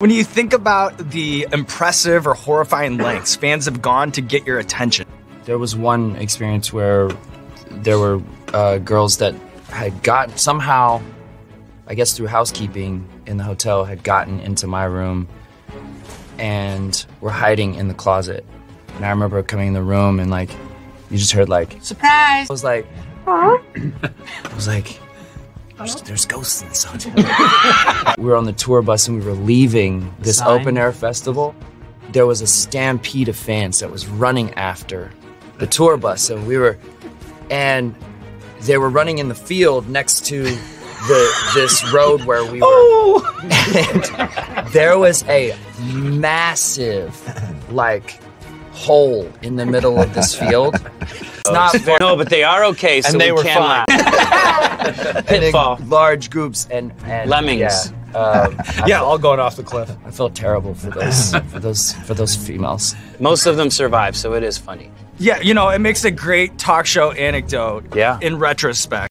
When you think about the impressive or horrifying lengths fans have gone to get your attention. There was one experience where there were girls that had got somehow, I guess through housekeeping in the hotel, had gotten into my room and were hiding in the closet. And I remember coming in the room and like, you just heard like, surprise! I was like, I was like, there's ghosts in this hotel. We were on the tour bus and we were leaving this open air festival. There was a stampede of fans that was running after the tour bus, and they were running in the field next to this road where we were. Oh! And there was a massive like hole in the middle of this field. It's not fair. No, but they are okay. So and they were fine. Pitfall. Large groups and lemmings. Yeah, all going off the cliff. I felt terrible for those for those females. Most of them survive, so it is funny. Yeah, you know, it makes a great talk show anecdote. Yeah. In retrospect.